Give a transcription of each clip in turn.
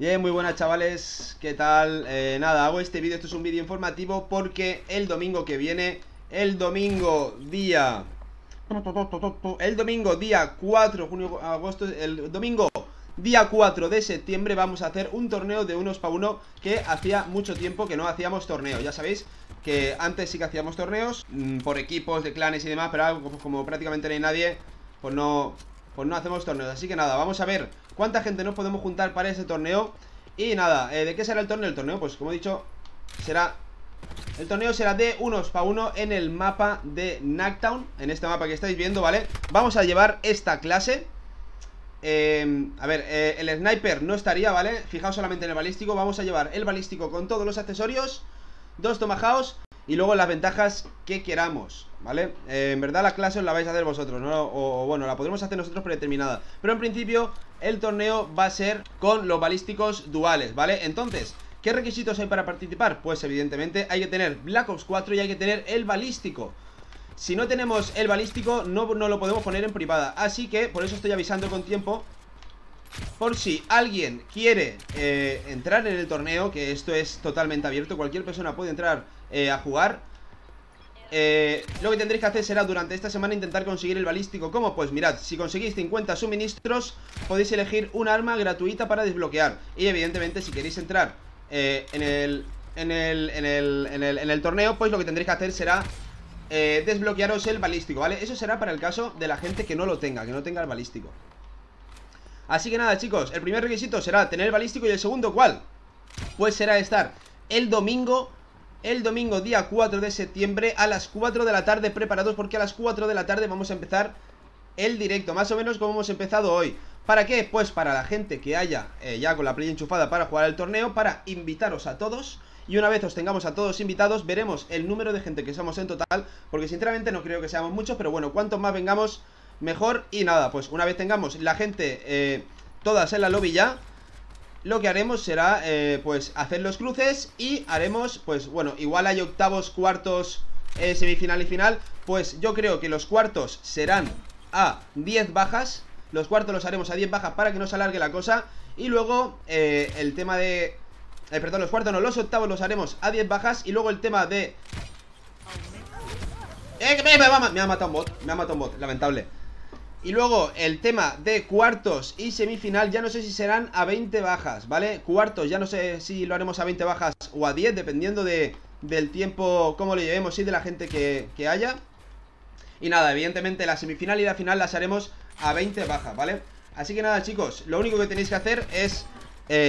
Bien, muy buenas chavales, ¿qué tal? Nada, hago este vídeo, esto es un vídeo informativo porque el domingo que viene, el domingo día 4 de junio, agosto, el domingo día 4 de septiembre vamos a hacer un torneo de unos para uno que hacía mucho tiempo que no hacíamos torneo. Ya sabéis que antes sí que hacíamos torneos por equipos de clanes y demás, pero como prácticamente no hay nadie, pues no hacemos torneos. Así que nada, vamos a ver cuánta gente nos podemos juntar para ese torneo. Y nada, ¿de qué será el torneo? El torneo, pues como he dicho, será... El torneo será de unos para uno en el mapa de Nacktown. En este mapa que estáis viendo, ¿vale? Vamos a llevar esta clase. El sniper no estaría, ¿vale? Fijaos solamente en el balístico. Vamos a llevar el balístico con todos los accesorios, dos tomahawks y luego las ventajas que queramos, ¿vale? En verdad la clase os la vais a hacer vosotros, ¿no? Bueno, la podremos hacer nosotros predeterminada. Pero en principio el torneo va a ser con los balísticos duales, ¿vale? Entonces, ¿qué requisitos hay para participar? Pues evidentemente hay que tener Black Ops 4 y hay que tener el balístico. Si no tenemos el balístico, no lo podemos poner en privada. Así que, por eso estoy avisando con tiempo, por si alguien quiere entrar en el torneo, que esto es totalmente abierto, cualquier persona puede entrar a jugar. Lo que tendréis que hacer será durante esta semana intentar conseguir el balístico. ¿Cómo? Pues mirad, si conseguís 50 suministros, podéis elegir un arma gratuita para desbloquear. Y evidentemente, si queréis entrar en el torneo, pues lo que tendréis que hacer será... desbloquearos el balístico, ¿vale? Eso será para el caso de la gente que no lo tenga, que no tenga el balístico. Así que nada, chicos, el primer requisito será tener el balístico. Y el segundo, ¿cuál? Pues será estar el domingo día 4 de septiembre a las 4 de la tarde preparados, porque a las 4 de la tarde vamos a empezar el directo, más o menos como hemos empezado hoy. ¿Para qué? Pues para la gente que haya ya con la play enchufada para jugar el torneo, para invitaros a todos. Y una vez os tengamos a todos invitados, veremos el número de gente que somos en total, porque sinceramente no creo que seamos muchos, pero bueno, cuantos más vengamos, mejor. Y nada, pues una vez tengamos la gente todas en la lobby ya, lo que haremos será, pues, hacer los cruces y haremos, pues, bueno, igual hay octavos, cuartos, semifinal y final. Pues yo creo que los cuartos serán a 10 bajas, los cuartos los haremos a 10 bajas para que no se alargue la cosa. Y luego el tema de... perdón, los cuartos no, los octavos los haremos a 10 bajas. Y luego el tema de... me ha matado un bot, lamentable. Y luego el tema de cuartos y semifinal, ya no sé si serán a 20 bajas, ¿vale? Cuartos ya no sé si lo haremos a 20 bajas o a 10, dependiendo del tiempo, cómo lo llevemos y de la gente que haya. Y nada, evidentemente la semifinal y la final las haremos a 20 bajas, ¿vale? Así que nada, chicos, lo único que tenéis que hacer es...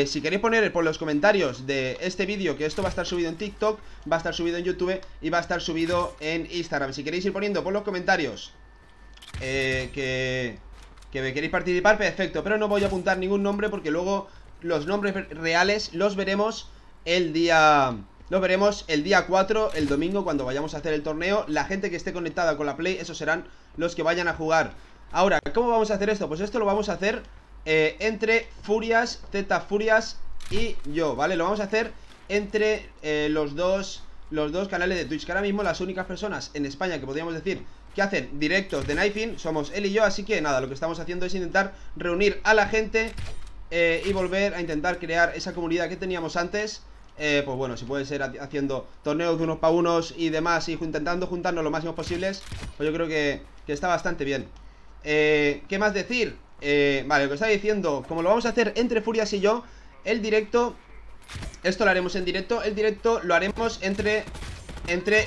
si queréis poner por los comentarios de este vídeo que esto va a estar subido en TikTok, va a estar subido en YouTube y va a estar subido en Instagram. Si queréis ir poniendo por los comentarios que queréis participar, perfecto. Pero no voy a apuntar ningún nombre porque luego los nombres reales los veremos el día... Los veremos el día 4, el domingo, cuando vayamos a hacer el torneo. La gente que esté conectada con la Play, esos serán los que vayan a jugar. Ahora, ¿cómo vamos a hacer esto? Pues esto lo vamos a hacer... entre Furias, Zeta Furias y yo, ¿vale? Lo vamos a hacer entre los dos canales de Twitch, que ahora mismo las únicas personas en España que podríamos decir que hacen directos de knifing somos él y yo. Así que nada, lo que estamos haciendo es intentar reunir a la gente y volver a intentar crear esa comunidad que teníamos antes. Pues bueno, si puede ser haciendo torneos de unos para unos y demás, y intentando juntarnos lo máximo posibles, pues yo creo que está bastante bien. ¿Qué más decir? Vale, lo que estaba diciendo, como lo vamos a hacer entre Furias y yo, el directo, esto lo haremos en directo. El directo lo haremos entre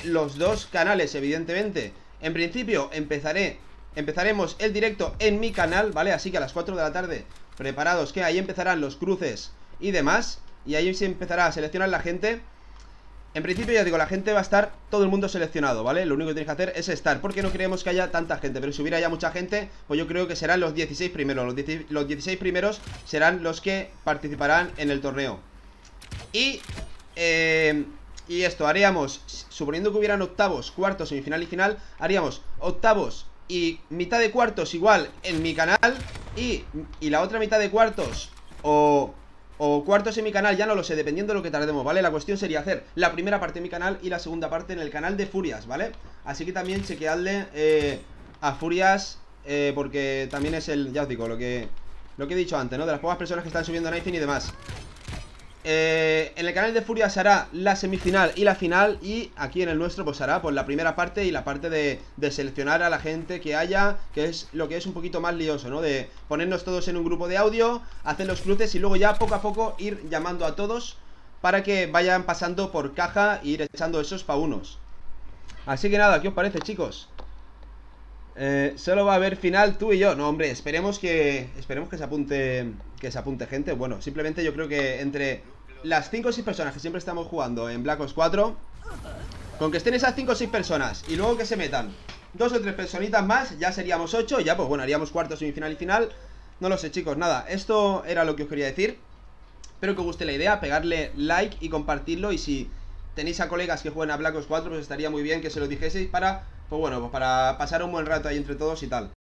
los dos canales, evidentemente. En principio empezaremos el directo en mi canal, ¿vale? Así que a las 4 de la tarde, preparados, que ahí empezarán los cruces y demás. Y ahí se empezará a seleccionar la gente. En principio, ya digo, la gente va a estar, todo el mundo seleccionado, ¿vale? Lo único que tenéis que hacer es estar, porque no creemos que haya tanta gente. Pero si hubiera ya mucha gente, pues yo creo que serán los 16 primeros. Los 16 primeros serán los que participarán en el torneo. Y esto, haríamos, suponiendo que hubieran octavos, cuartos, semifinal y final, haríamos octavos y mitad de cuartos igual en mi canal. Y la otra mitad de cuartos o cuartos en mi canal, ya no lo sé, dependiendo de lo que tardemos, ¿vale? La cuestión sería hacer la primera parte en mi canal y la segunda parte en el canal de Furias, ¿vale? Así que también chequeadle a Furias, porque también es el, ya os digo, lo que he dicho antes, ¿no? De las pocas personas que están subiendo a Knifing y demás. En el canal de Furias se hará la semifinal y la final. Y aquí en el nuestro pues hará pues la primera parte y la parte de seleccionar a la gente que haya, que es lo que es un poquito más lioso, ¿no? De ponernos todos en un grupo de audio, hacer los cruces y luego ya poco a poco ir llamando a todos para que vayan pasando por caja e ir echando esos pa' unos. Así que nada, ¿qué os parece, chicos? Solo va a haber final tú y yo. No, hombre, esperemos que se apunte gente. Bueno, simplemente yo creo que entre las 5 o 6 personas que siempre estamos jugando en Black Ops 4, con que estén esas 5 o 6 personas y luego que se metan 2 o 3 personitas más, ya seríamos 8 y ya pues bueno, haríamos cuartos, semifinal y final. No lo sé, chicos, nada, esto era lo que os quería decir. Espero que os guste la idea, pegarle like y compartirlo. Y si tenéis a colegas que jueguen a Black Ops 4, pues estaría muy bien que se lo dijeseis para... pues bueno, pues para pasar un buen rato ahí entre todos y tal.